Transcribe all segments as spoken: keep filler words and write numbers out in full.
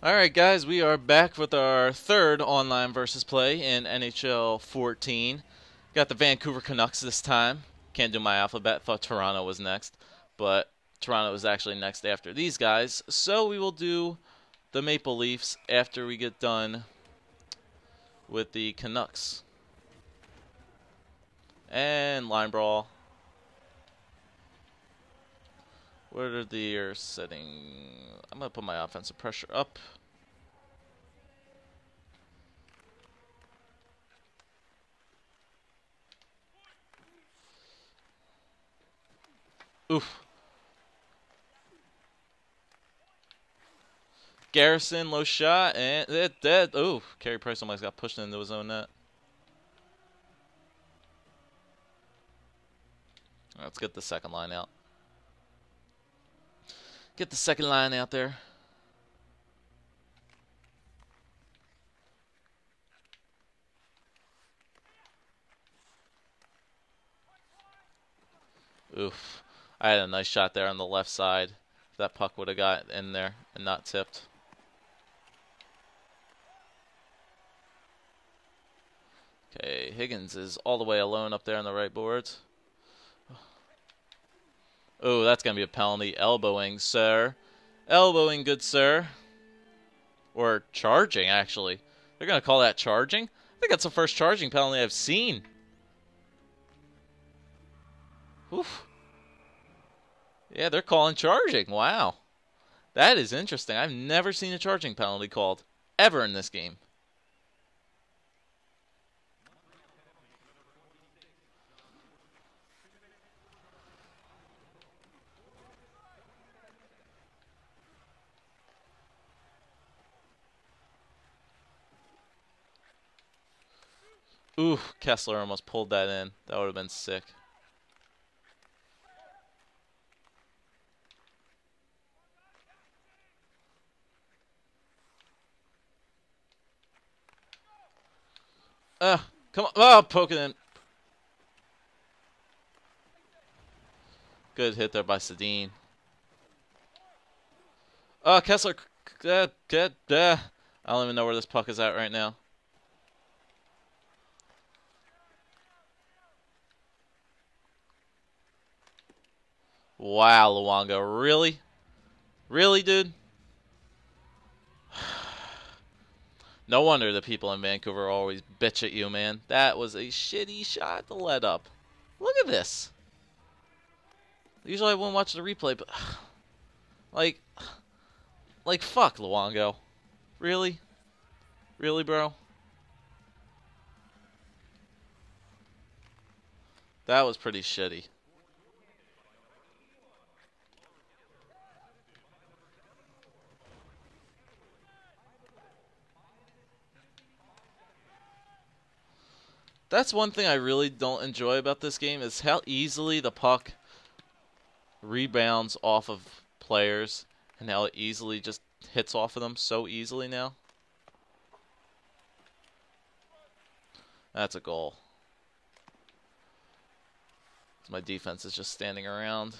All right, guys, we are back with our third online versus play in N H L fourteen. Got the Vancouver Canucks this time. Can't do my alphabet. Thought Toronto was next, but Toronto is actually next after these guys. So we will do the Maple Leafs after we get done with the Canucks. And line brawl. What are the setting? I'm going to put my offensive pressure up. Oof. Garrison, low shot, and it dead. Ooh, Carey Price almost got pushed into his own net. Right, let's get the second line out. Get the second line out there. Oof. I had a nice shot there on the left side. That puck would have got in there and not tipped. Okay, Higgins is all the way alone up there on the right boards. Oh, that's going to be a penalty. Elbowing, sir. Elbowing, good sir. Or charging, actually. They're going to call that charging? I think that's the first charging penalty I've seen. Oof. Yeah, they're calling charging. Wow. That is interesting. I've never seen a charging penalty called ever in this game. Ooh, Kessler almost pulled that in. That would have been sick. Uh, come on. Oh, poke it in. Good hit there by Sedin. Oh, Kessler. Uh, uh, uh. I don't even know where this puck is at right now. Wow, Luongo, really? Really, dude? No wonder the people in Vancouver always bitch at you, man. That was a shitty shot to let up. Look at this. Usually I wouldn't watch the replay, but... Like... Like, fuck, Luongo. Really? Really, bro? That was pretty shitty. That's one thing I really don't enjoy about this game is how easily the puck rebounds off of players and how it easily just hits off of them so easily now. That's a goal. My defense is just standing around.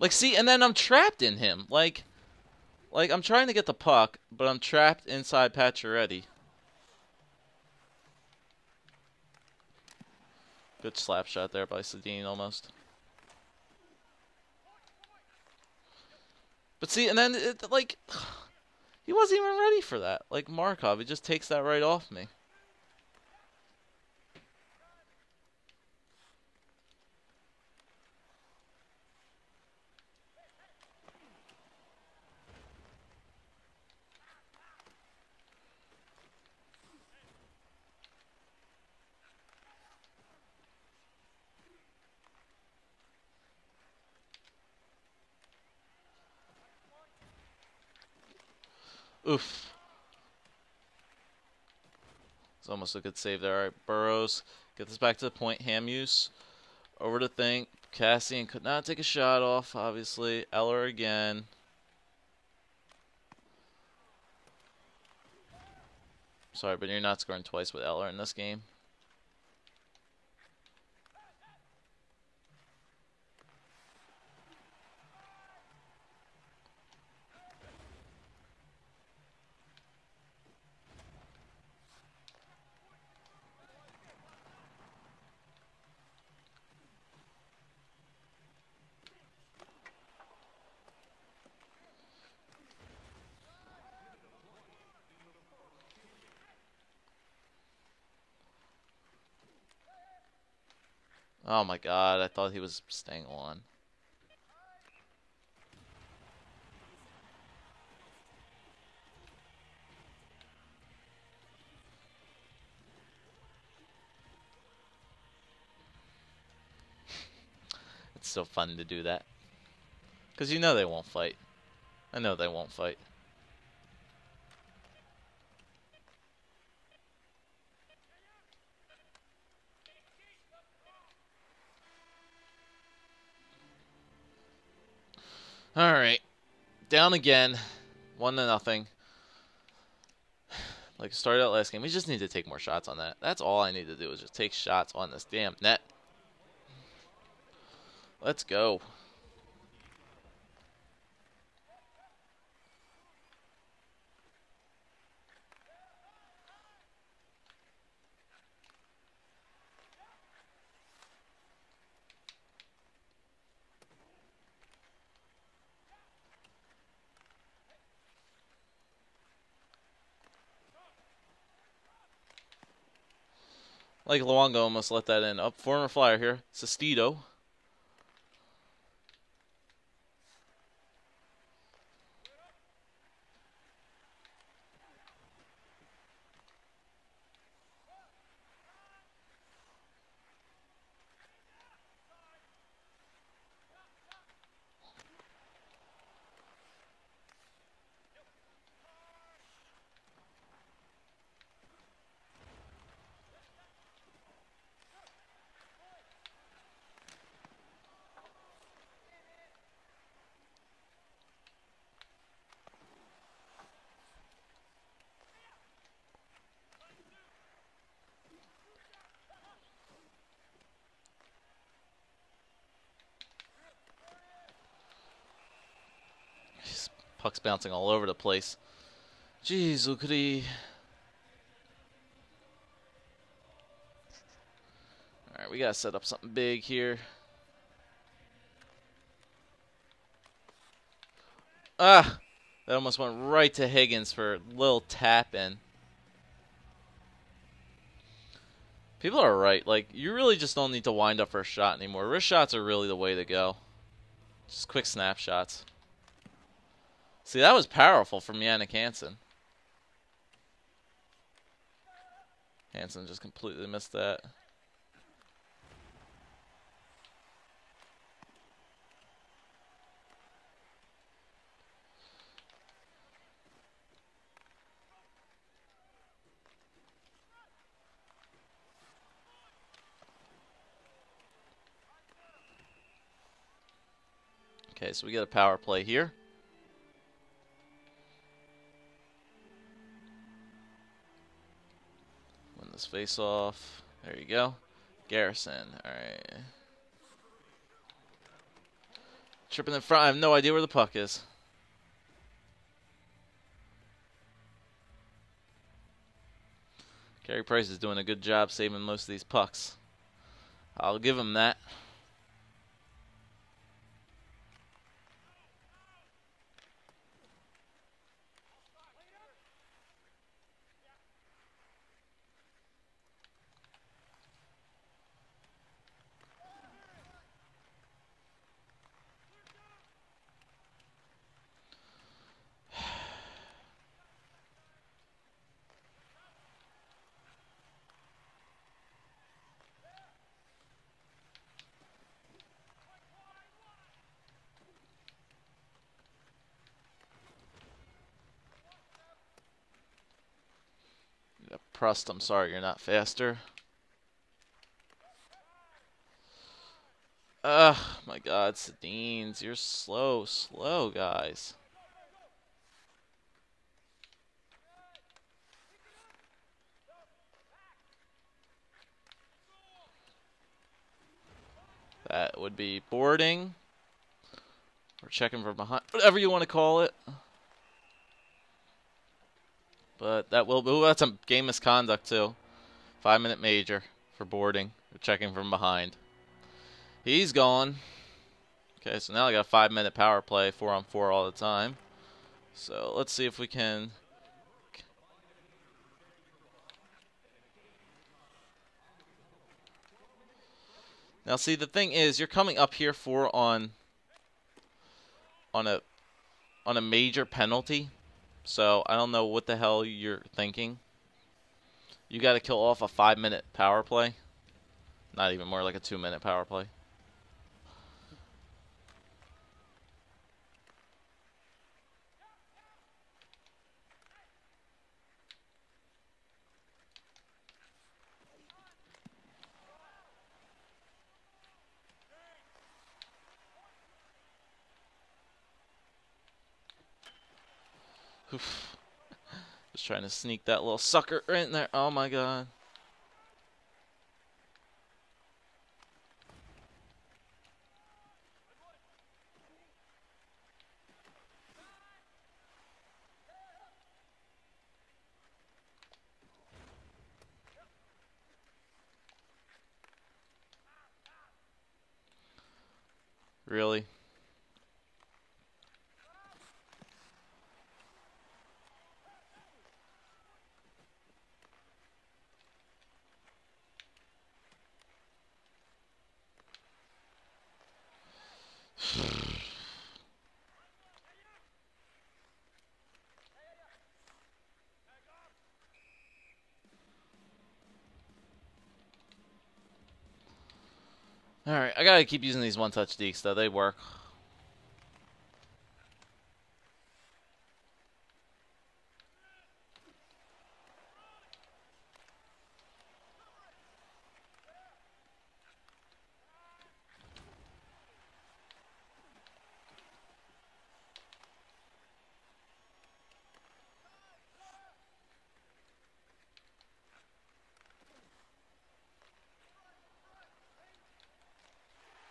Like, see, and then I'm trapped in him. Like, like I'm trying to get the puck, but I'm trapped inside Pacioretty. Good slap shot there by Sedin almost. But see, and then, it, like, he wasn't even ready for that. Like, Markov, he just takes that right off me. Oof. It's almost a good save there. All right, Burrows. Get this back to the point. Ham use. Over to Think. Cassian could not take a shot off, obviously. Eller again. Sorry, but you're not scoring twice with Eller in this game. Oh my god, I thought he was staying on. It's so fun to do that. Because you know they won't fight. I know they won't fight. Alright, down again, one to nothing. Like I started out last game, we just need to take more shots on that. That's all I need to do is just take shots on this damn net. Let's go. Like Luongo almost let that in. Up, former Flyer here. Sestito. Puck's bouncing all over the place. Jeez, look at he. Alright, we gotta set up something big here. Ah! That almost went right to Higgins for a little tap in. People are right. Like, you really just don't need to wind up for a shot anymore. Wrist shots are really the way to go. Just quick snapshots. See, that was powerful from Yannick Hansen. Hansen just completely missed that. Okay, so we get a power play here. This face off. There you go. Garrison. Alright. Tripping in front. I have no idea where the puck is. Carey Price is doing a good job saving most of these pucks. I'll give him that. Prust, I'm sorry, you're not faster. Ugh, my God, Sedin's, you're slow, slow, guys. That would be boarding, or checking from behind, whatever you want to call it. But that will, ooh, that's a game misconduct too. Five minute major for boarding, or checking from behind. He's gone. Okay, so now I got a five minute power play, four on four all the time. So let's see if we can. Now, see, the thing is, you're coming up here for on on a on a major penalty. So I don't know what the hell you're thinking. You got to kill off a five-minute power play. Not even more, like a two-minute power play. Oof. Just trying to sneak that little sucker right in there. Oh my God. Really? Alright, I gotta keep using these one-touch dekes, though. They work.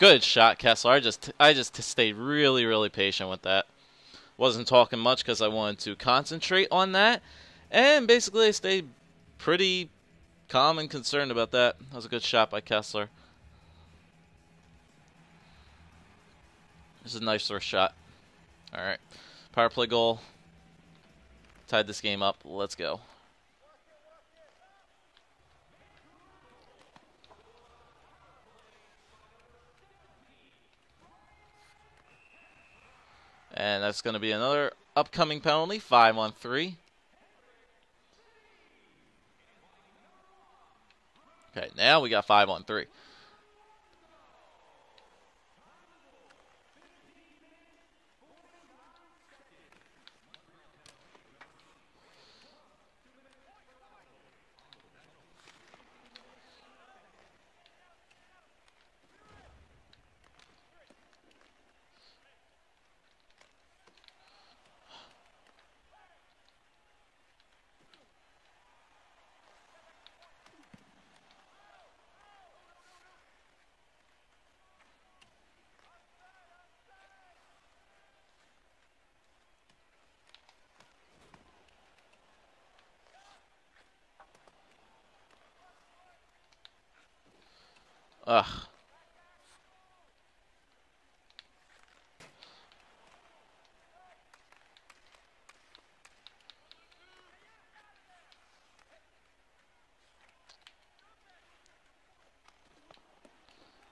Good shot, Kessler. I just I just stayed really, really patient with that. Wasn't talking much because I wanted to concentrate on that. And basically I stayed pretty calm and concerned about that. That was a good shot by Kessler. This is a nice first shot. Alright. Power play goal. Tied this game up. Let's go. And that's going to be another upcoming penalty, five on three. Okay, now we got five on three. Ugh.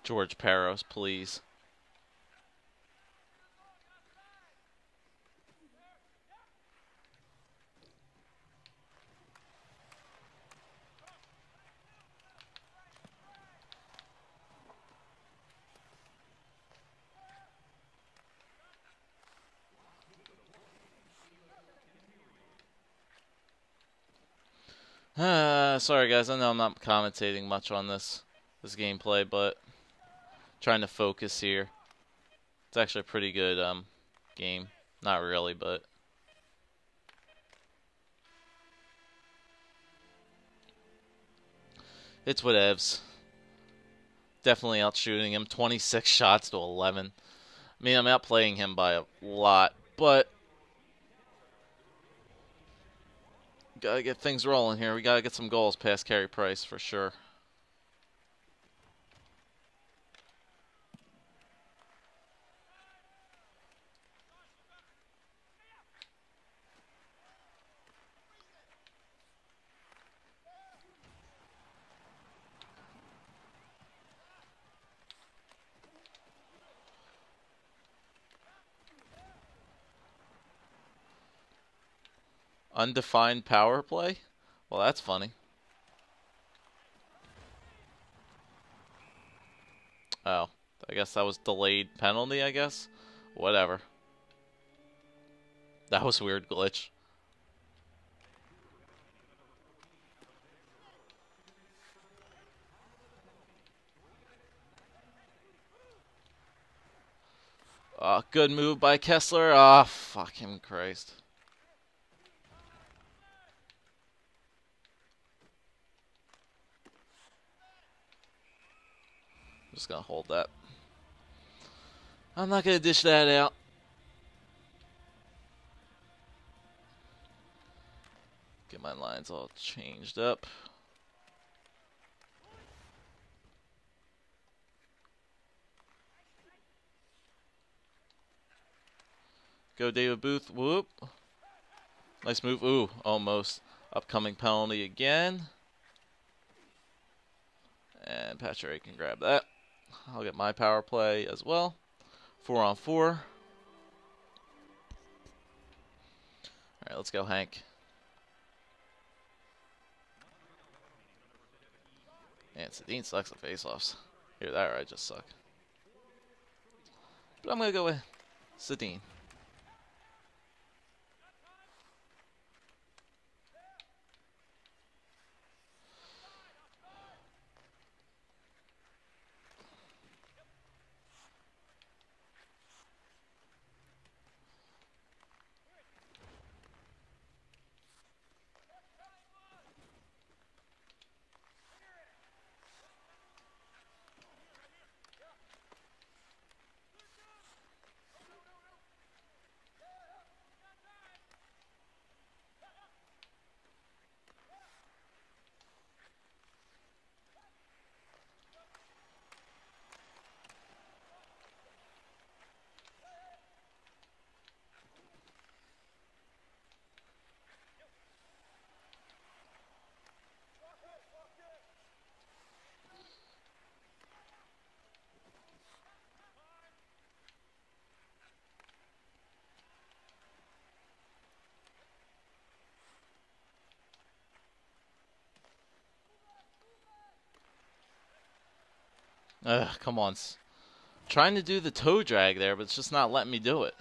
George Parros, please. Uh, sorry guys, I know I'm not commentating much on this this gameplay, but trying to focus here. It's actually a pretty good um, game. Not really, but it's whatevs. Definitely outshooting him. twenty-six shots to eleven. I mean, I'm outplaying him by a lot, but gotta get things rolling here. We gotta get some goals past Carey Price for sure. Undefined power play? Well, that's funny. Oh, I guess that was delayed penalty, I guess? Whatever. That was a weird glitch. Uh, good move by Kessler. Ah, oh, fucking Christ. Just gonna hold that. I'm not gonna dish that out. Get my lines all changed up. Go David Booth. Whoop. Nice move. Ooh, almost. Upcoming penalty again. And Pacioretty can grab that. I'll get my power play as well. Four on four. All right, let's go, Hank. And Sedin sucks at faceoffs. Hear that, or I just suck. But I'm gonna go with Sedin. Ugh, come on. Trying to do the toe drag there, but it's just not letting me do it.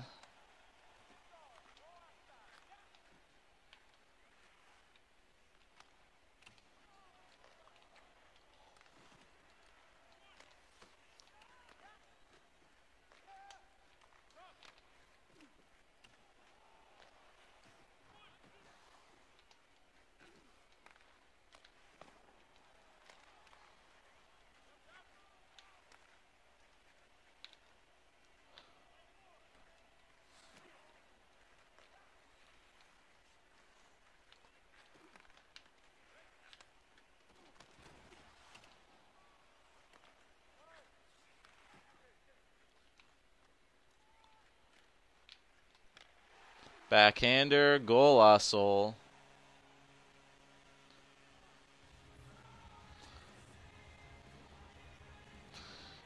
Backhander, golazo.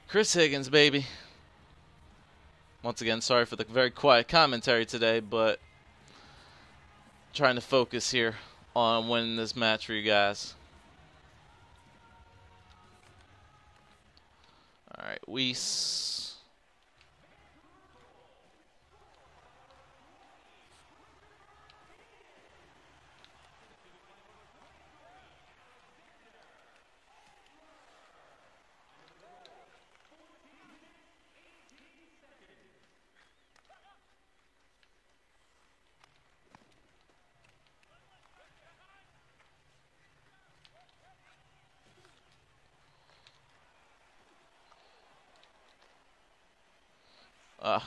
Chris Higgins, baby. Once again, sorry for the very quiet commentary today, but trying to focus here on winning this match for you guys. All right, Weiss. Ugh.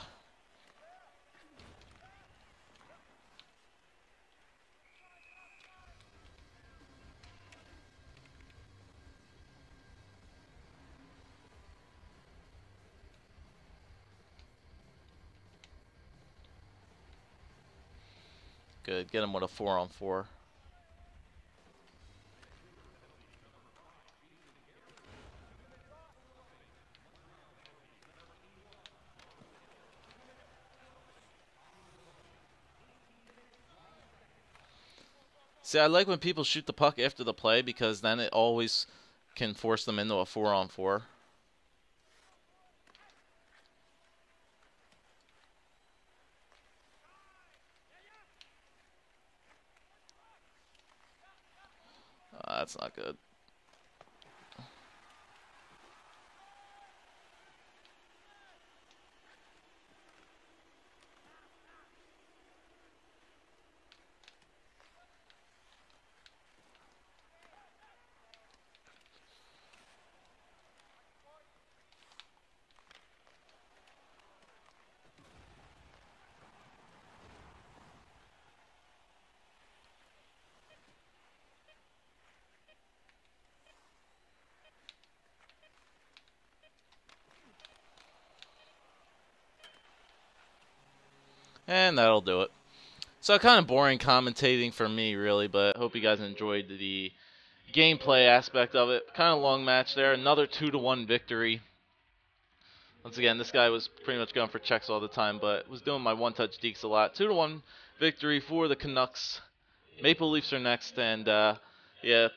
Good. Get him with a four on four. See, I like when people shoot the puck after the play because then it always can force them into a four on four. That's not good. And that'll do it. So kind of boring commentating for me, really, but I hope you guys enjoyed the gameplay aspect of it. Kind of long match there. Another two to one victory. Once again, this guy was pretty much going for checks all the time, but was doing my one-touch deeks a lot. two to one victory for the Canucks. Maple Leafs are next, and, uh, yeah,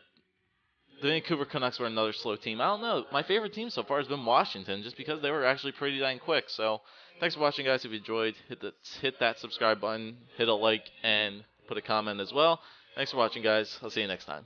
the Vancouver Canucks were another slow team. I don't know. My favorite team so far has been Washington, just because they were actually pretty dang quick, so... Thanks for watching, guys. If you enjoyed, hit, the, hit that subscribe button, hit a like, and put a comment as well. Thanks for watching, guys. I'll see you next time.